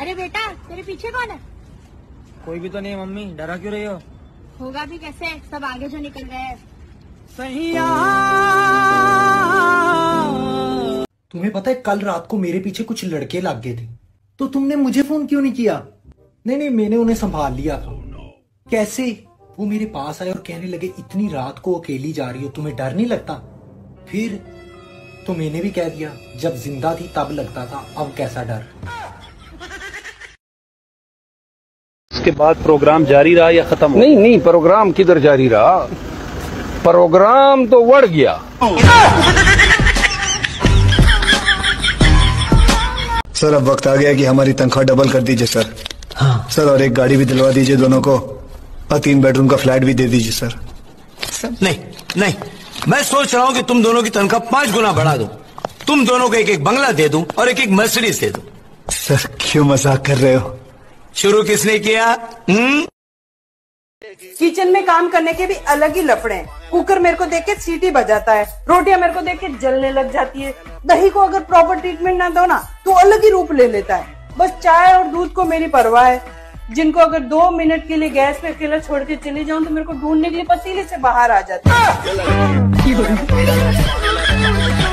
अरे बेटा तेरे पीछे कौन है? कोई भी तो नहीं मम्मी, डरा क्यों रही हो? होगा भी कैसे, सब आगे जो निकल रहे हैं। सही तुम्हें पता है कल रात को मेरे पीछे कुछ लड़के लग गए थे, तो तुमने मुझे फोन क्यों नहीं किया? नहीं मैंने उन्हें संभाल लिया था। कैसे? वो मेरे पास आए और कहने लगे इतनी रात को अकेली जा रही हो, तुम्हें डर नहीं लगता? फिर तो मैंने भी कह दिया जब जिंदा थी तब लगता था, अब कैसा डर। उसके बाद प्रोग्राम जारी रहा या खत्म हुआ? नहीं प्रोग्राम किधर जारी रहा, प्रोग्राम तो बढ़ गया। सर अब वक्त आ गया कि हमारी तनख्वाह डबल कर दीजिए सर। हाँ। सर और एक गाड़ी भी दिलवा दीजिए दोनों को, और 3 बेडरूम का फ्लैट भी दे दीजिए सर। नहीं मैं सोच रहा हूँ कि तुम दोनों की तनख्वाह 5 गुना बढ़ा दूं, तुम दोनों को 1-1 बंगला दे दूं और 1-1 मर्सिडीज दे दूं। सर क्यों मजाक कर रहे हो? शुरू किसने किया? किचन में काम करने के भी अलग ही लफड़े हैं। कुकर मेरे को देख के सीटी बजाता है, रोटियां मेरे को देख के जलने लग जाती है, दही को अगर प्रॉपर ट्रीटमेंट ना दो ना तो अलग ही रूप ले लेता है। बस चाय और दूध को मेरी परवाह है, जिनको अगर 2 मिनट के लिए गैस पे अकेला छोड़ के चली जाऊं तो मेरे को ढूंढने के लिए पतीले से बाहर आ जाते हैं।